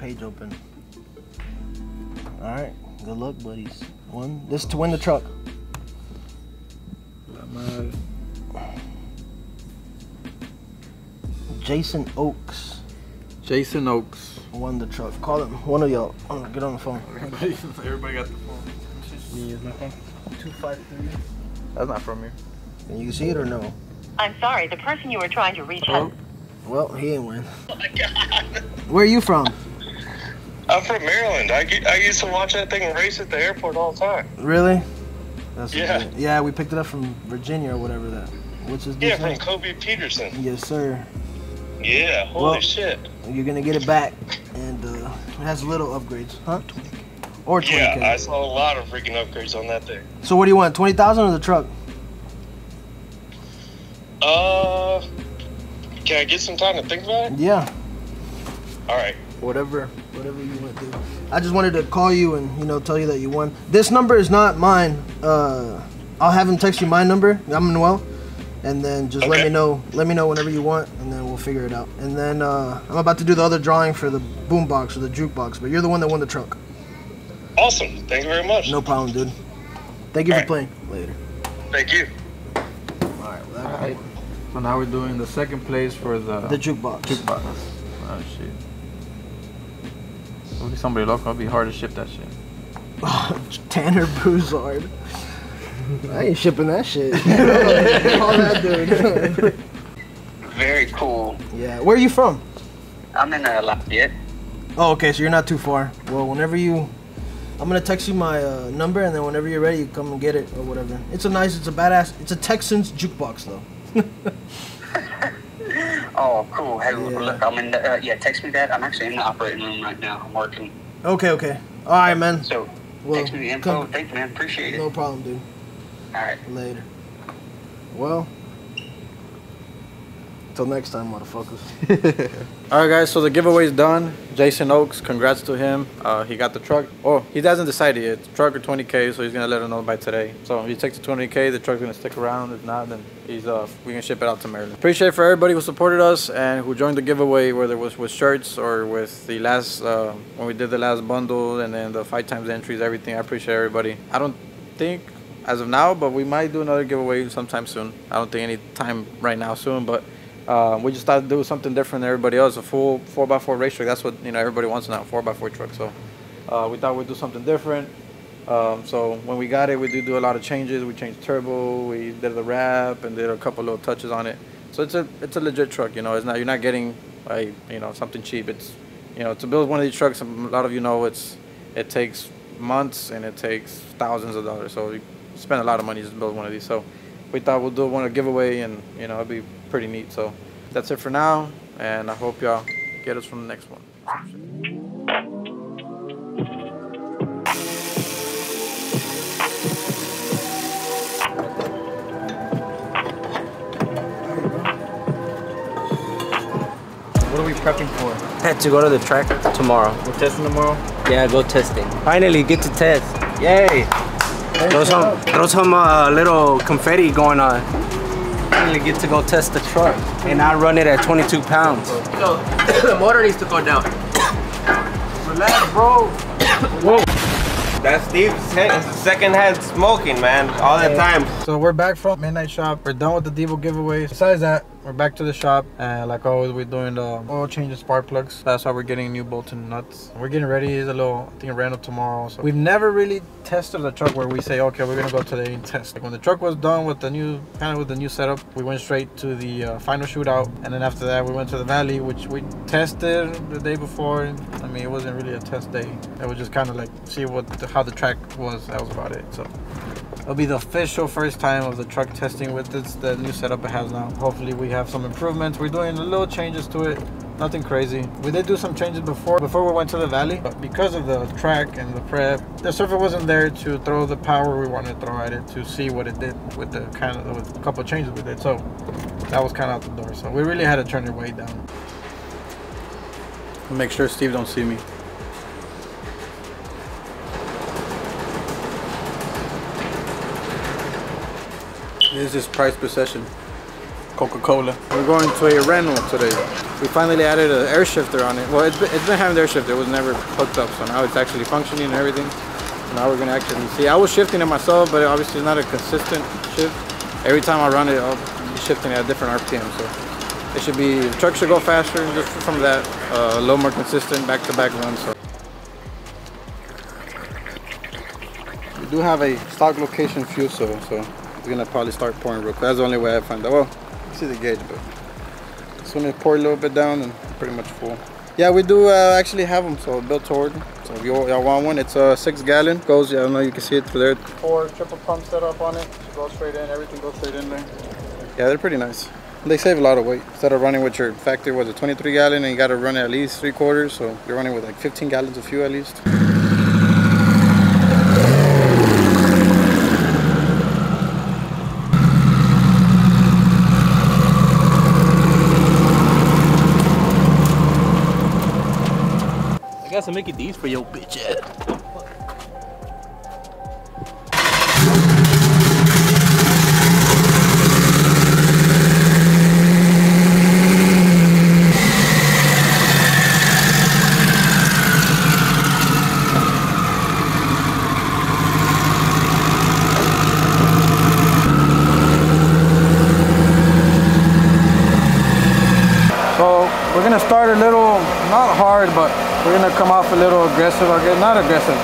page open. All right, good luck, buddies. One, this is to win the truck. Jason Oaks. Jason Oaks won the truck. Call him. One of y'all. Get on the phone. Everybody got the phone. Me is my phone. 253. That's not from here. Can you see it or no? I'm sorry. The person you were trying to reach. Oh. Well, he ain't win. Oh my God. Where are you from? I'm from Maryland. I used to watch that thing race at the airport all the time. Really? That's yeah. Yeah, we picked it up from Virginia or whatever that. Which is yeah, from Kobe Peterson. Yes, sir. Yeah. Holy well, shit. You're gonna get it back, and it has little upgrades, huh? Or 20K. Yeah, I saw a lot of freaking upgrades on that thing. So what do you want? 20,000 or the truck? Can I get some time to think about it? Yeah. All right. Whatever you want to do. I just wanted to call you and, you know, tell you that you won. This number is not mine. I'll have him text you my number. I'm Manuel. And then just okay. let me know whenever you want, and then we'll figure it out. And then I'm about to do the other drawing for the boombox or the jukebox, but you're the one that won the truck. Awesome. Thank you very much. No problem, dude. Thank you all for playing. Later. Thank you. All right. Well, all right. So now we're doing the second place for the jukebox. Oh, shit. Somebody local, it'd be hard to ship that shit. Oh, Tanner Buzard. I ain't shipping that shit. All that dude. Very cool. Yeah. Where are you from? I'm in Lafayette. Oh, okay. So you're not too far. Well, whenever you, I'm gonna text you my number, and then whenever you're ready, you come and get it or whatever. It's a nice, it's a badass, it's a Texans jukebox though. Oh, cool. Hey, yeah. Look, I'm in the, yeah, text me that. I'm actually in the operating room right now. I'm working. Okay, okay. All right, man. So, well, text me the info. Thank you, man. Appreciate it. No problem, dude. All right. Later. Well, until next time, motherfuckers. All right, guys. So the giveaway's done. Jason Oaks, congrats to him. He got the truck. Oh, he hasn't decided yet. The truck or 20K, so he's going to let him know by today. So if you take the 20K, the truck's going to stick around. If not, then he's we can ship it out to Maryland. Appreciate it for everybody who supported us and who joined the giveaway, whether it was with shirts or with the last, when we did the last bundle and then the 5 times entries, everything. I appreciate everybody. I don't think as of now, but we might do another giveaway sometime soon. I don't think any time right now soon, but we just thought to do something different than everybody else. A full 4x4 race truck. That's what, you know, everybody wants now, 4x4 truck. So we thought we'd do something different. So when we got it, we do a lot of changes. We changed turbo, we did the wrap, and did a couple little touches on it. So it's a legit truck, you know. It's not, you're not getting like, you know, something cheap. It's, you know, to build one of these trucks, a lot of you know, it takes months and it takes thousands of dollars. So you spend a lot of money just to build one of these. So we thought we'll do one a giveaway, and you know, it'd be pretty neat. So that's it for now, and I hope y'all get us from the next one. What are we prepping for? I had to go to the track tomorrow. We're testing tomorrow? Yeah, go testing. Finally, get to test. Yay! There's some little confetti going on. Finally get to go test the truck. And I run it at 22 pounds. So, the motor needs to go down. Relax, bro. Whoa. That's Steve's secondhand smoking, man, all the time. So we're back from Midnight Shop. We're done with the Devo giveaway. Besides that, we're back to the shop, and like always, we're doing the oil change and spark plugs. That's why we're getting new bolts and nuts. We're getting ready. It's a little, I think, random tomorrow. So we've never really tested the truck where we say, okay, we're gonna go today and test. Like when the truck was done with the new kind of with the new setup, we went straight to the final shootout, and then after that, we went to the valley, which we tested the day before. I mean, it wasn't really a test day. It was just kind of like see how the track was. That was about it. So it'll be the official first time of the truck testing with the new setup it has now. Hopefully we have some improvements. We're doing little changes to it, nothing crazy. We did do some changes before we went to the valley, but because of the track and the prep, the surface wasn't there to throw the power we wanted to throw at it to see what it did with the kind of with a couple of changes we did. So that was kind of out the door. So we really had to turn it way down. Make sure Steve don't see me. This is price per session. Coca-Cola. We're going to a rental today. We finally added an air shifter on it. Well, it's been having the air shifter. It was never hooked up, so now it's actually functioning and everything. Now we're gonna actually see. I was shifting it myself, but obviously it's not a consistent shift. Every time I run it, I'll be shifting at a different RPM. So it should be, the truck should go faster just from that, a little more consistent back-to-back run. So we do have a stock location fuel cell, so we're gonna probably start pouring real quick. That's the only way I find out. Well, you see the gauge, but it's gonna pour a little bit down and pretty much full. Yeah, we do actually have them, so built to order. So if y'all want one, it's a 6 gallon. Goes, I don't know, you can see it through there. 4 triple pump setup on it. It goes straight in, everything goes straight in there. Yeah, they're pretty nice. They save a lot of weight. Instead of running with your factory, was a 23 gallon and you gotta run at least 3/4. So you're running with like 15 gallons of fuel at least. I'm making these for your bitch ass. So we're gonna start a little, not hard, but we're gonna come off a little aggressive, I guess. Not aggressive.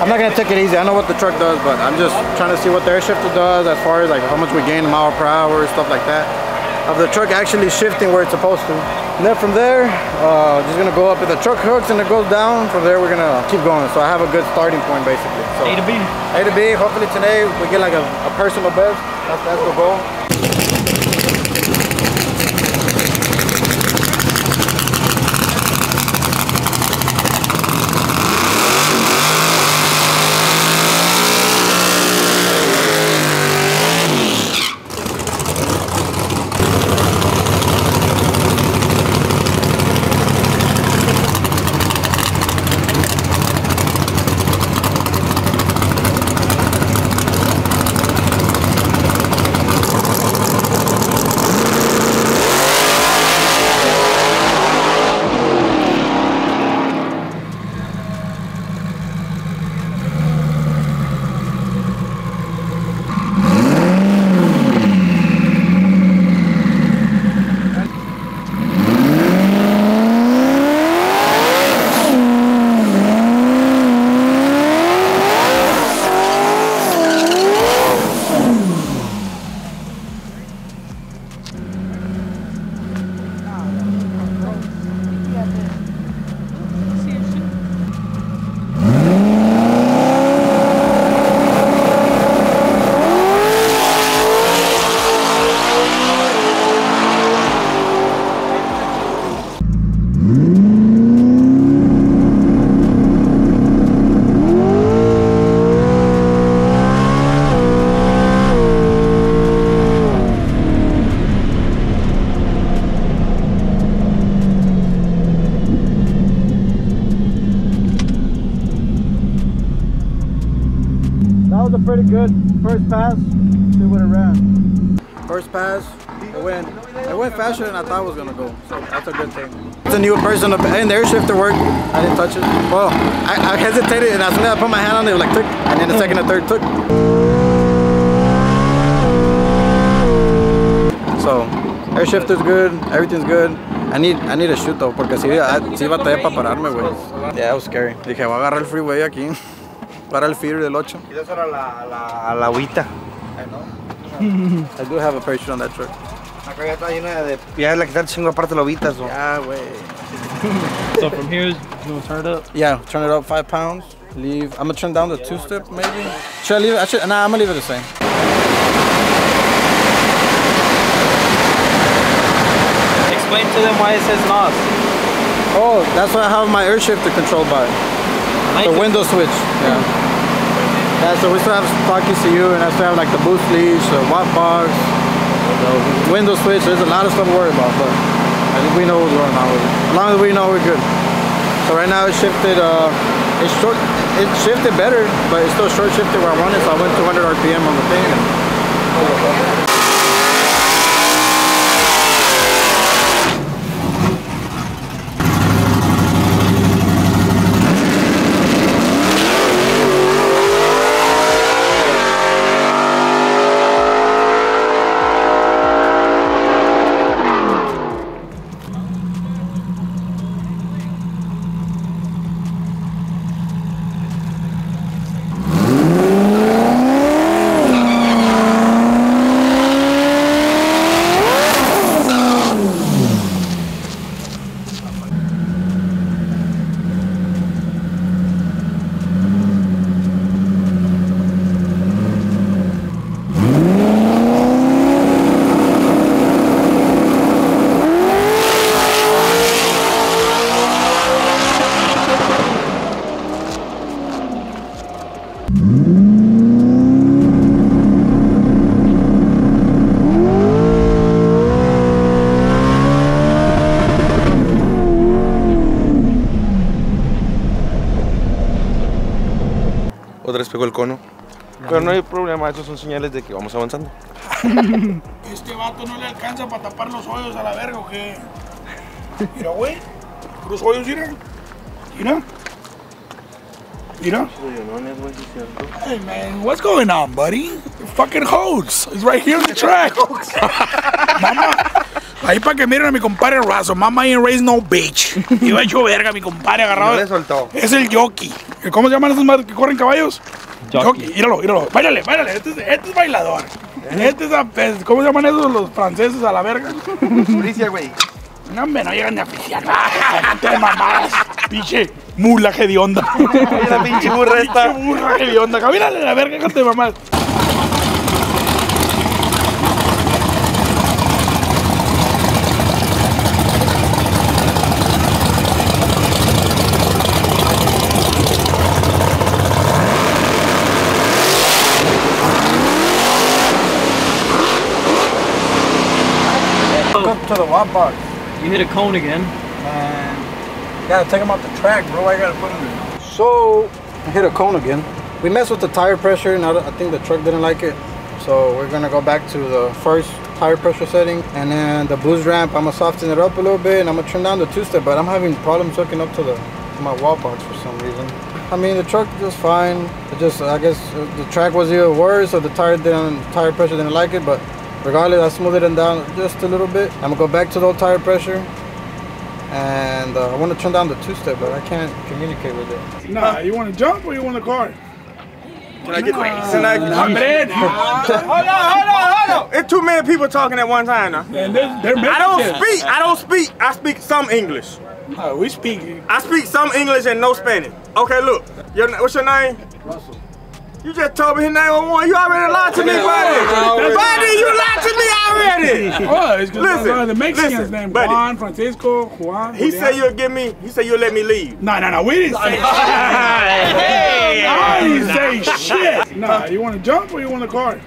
I'm not gonna take it easy. I know what the truck does, but I'm just trying to see what the air shifter does as far as like how much we gain a mile per hour, stuff like that. Of the truck actually shifting where it's supposed to. And then from there, just gonna go up. If the truck hooks and it goes down, from there we're gonna keep going. So I have a good starting point basically. So, A to B. A to B. Hopefully today we get like a personal best. That's the goal. That was a pretty good first pass. See what it ran. First pass, it went faster than I thought it was gonna go. So that's a good thing. It's a new person and the air shifter worked. I didn't touch it. Well, I hesitated and as soon as I put my hand on it, it was like took, and then the second and third took. So air shifter's good, everything's good. I need a shoot though, porque si batallé para pararme, güey. Yeah, it was scary. Dije, voy a agarrar el freeway aquí. Para el feeder del 8. Y eso era la agüita. I know. I do have a parachute on that truck. Acá ya está llena de... Ya le quitaron chingo aparte la agüita, so. Yeah, güey. So from here, you gonna turn it up? Yeah, turn it up 5 pounds. Leave. I'm gonna turn down the two-step, maybe. Should I leave it? Nah, I'm gonna leave it the same. Explain to them why it says NOS. Oh, that's why I have my air shifter controlled by. The window switch, yeah. Yeah, so we still have stock ECU, and I still have like the boost leash, the watt box, the window switch. There's a lot of stuff to worry about, but I think we know what's going on with it. As long as we know, we're good. So right now it shifted, it shifted better, but it's still short shifted where I wanted, so I went 200 RPM on the thing. And largo el cono. Pero no hay problema, esos son señales de que vamos avanzando. Este vato no le alcanza para tapar los hoyos a la verga, ¿o qué? Mira, güey, los hoyos, mira. Mira. Mira. Hey, man, what's going on, buddy? The fucking holes. It's right here on the track. Mama. Ahí para que miren a mi compadre Russell. Mama ain't raised no bitch. Iba hecho verga mi compadre agarrado. No le soltó. Es el jockey. ¿Cómo se llaman esos madres que corren caballos? Jockey. Míralo, míralo. Báilale, báilale. Este es bailador. Este es a, ¿cómo se llaman esos los franceses a la verga? Policía, güey. No, hombre, no llegan ni a oficiar. ¡Qué mamadas! Pinche mula hedionda. La pinche burra esta. Pinche burra hedionda. Camínale la verga, déjate de mamadas. To the wop box. You hit a cone again. And gotta take them off the track, bro. I gotta put them in. So, I hit a cone again. We messed with the tire pressure, and I think the truck didn't like it. So, we're gonna go back to the first tire pressure setting. And then the boost ramp, I'm gonna soften it up a little bit, and I'm gonna trim down the two-step, but I'm having problems hooking up to my wop box for some reason. I mean, the truck was fine. It just, I guess, the track was either worse, or the tire pressure didn't like it, but regardless, I smoothed it down just a little bit. I'm gonna go back to the old tire pressure, and I want to turn down the two-step, but I can't communicate with it. Nah, you want to jump or you want to car? Can I get Hold on. It's too many people talking at one time now. Man, I don't speak. I speak some English. No, we speak. I speak some English and no Spanish. Okay, look. What's your name? Russell. You just told me his name on one. You already lied to me, buddy. Buddy, you lied to me already. Oh, it's listen, the Mexican's name, buddy. Juan Francisco. Juan. He said you'll give me. He said you'll let me leave. No. We didn't say shit. I didn't say shit. Nah, you want to jump or you want to car?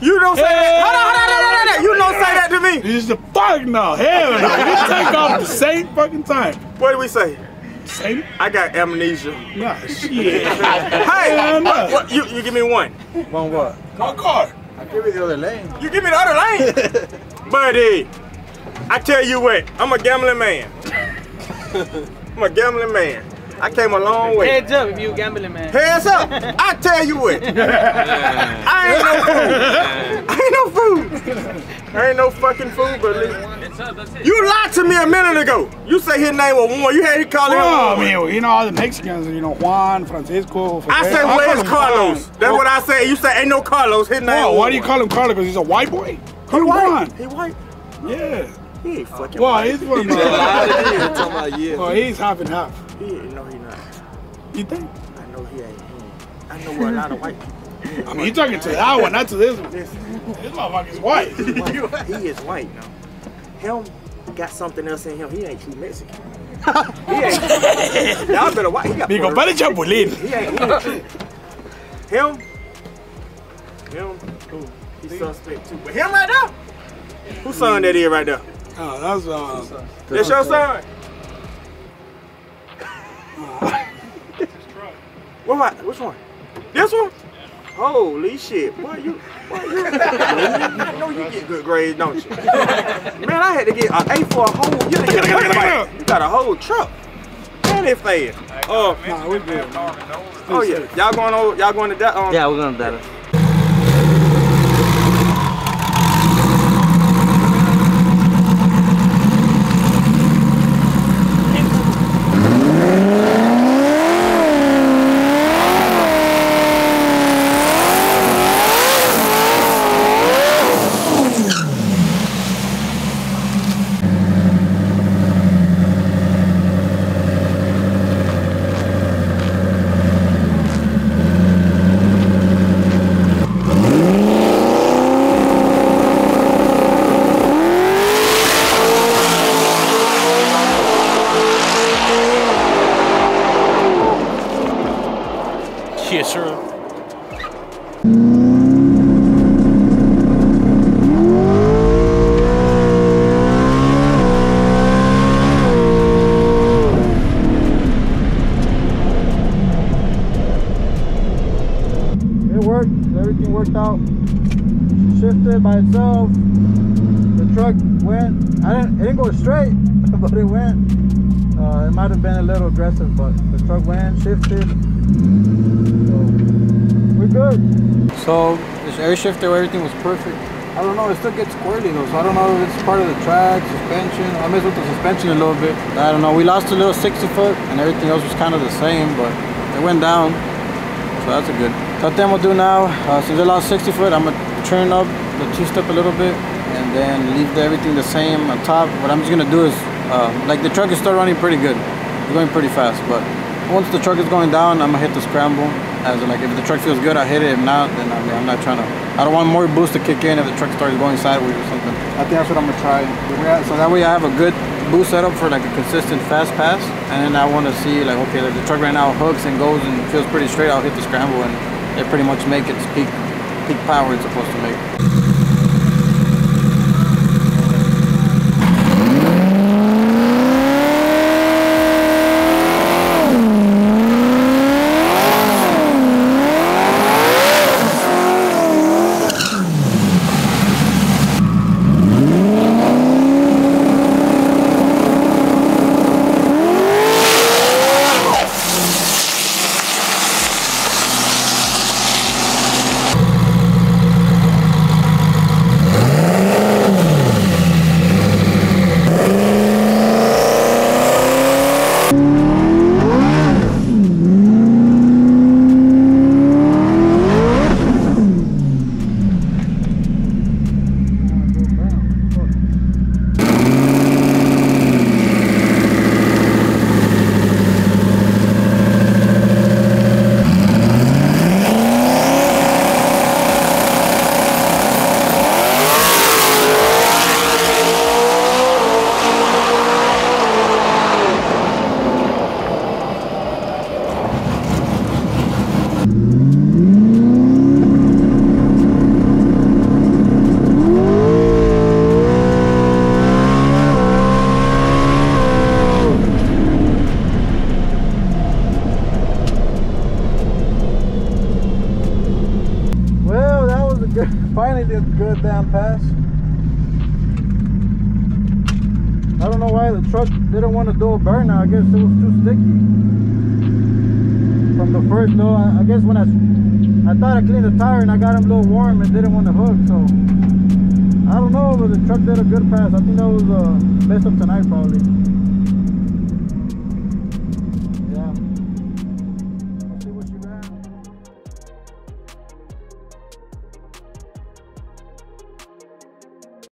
You don't say that. Hold on. You don't say that to me. This is the fuck no. Hell no. We take off the same fucking time. What do we say? I got amnesia. Nah, shit. Hey, what, you give me one. One what? One car. I give you the other lane. You give me the other lane? Buddy, I tell you what, I'm a gambling man. I came a long way. Heads up if you a gambling man. Heads up. I tell you what. I ain't no fool. I ain't no fucking fool, but you lied to me a minute ago. You say his name was Juan. You had to call him Juan. I mean, you know, all the Mexicans, you know, Juan, Francisco. Ferrer. I said, where's Carlos? Juan. That's what I said. You said, ain't no Carlos. His name Juan. Why do you call him Carlos? Because he's a white boy. Call him Juan. He white? Yeah. He ain't fucking white. Well, he's one of my... Well, he's half and half. No, he not. You think? I know he ain't. I know we're a lot of white people. I mean, you talking to that one, not to this one. This motherfucker's white. He is white now. Him got something else in him. He ain't true Mexican. He ain't. Y'all better watch. He got Puerto Rican. He ain't true. Him. He's suspect too. But him right there. Whose son that is right there? Oh, that's your son. Which one? This one? Holy shit, boy, you know you get good grades, don't you? Man, I had to get an A for a whole, you got a whole truck. Man, it failed. Oh, nah, we good. Oh yeah, y'all going to that? Yeah, we're going to that. it by itself. The truck went. It didn't go straight, but it went. It might have been a little aggressive, but the truck went, shifted. So we're good. So this air shifter, everything was perfect. I don't know, it still gets squirrely though, so I don't know if it's part of the track, suspension. I messed with the suspension a little bit. I don't know, we lost a little 60-foot and everything else was kind of the same, but it went down, so that's a good. So what then we'll do now, since I lost 60-foot, I'm gonna turn up the two-step a little bit and then leave everything the same on top. What I'm just gonna do is, like the truck is still running pretty good. It's going pretty fast, but once the truck is going down, I'm gonna hit the scramble. As in, like, if the truck feels good, I hit it. If not, then I'm not trying to. I don't want more boost to kick in if the truck starts going sideways or something. I think that's what I'm gonna try. So that way I have a good boost setup for like a consistent fast pass. And then I want to see like, okay, if the truck right now hooks and goes and feels pretty straight, I'll hit the scramble and it pretty much make its peak power it's supposed to make. Finally did a good damn pass. I don't know why the truck didn't want to do a burnout. I guess it was too sticky from the first though. I guess when I thought I cleaned the tire and I got him a little warm and didn't want to hook, so I don't know, but the truck did a good pass. I think that was the best of tonight probably.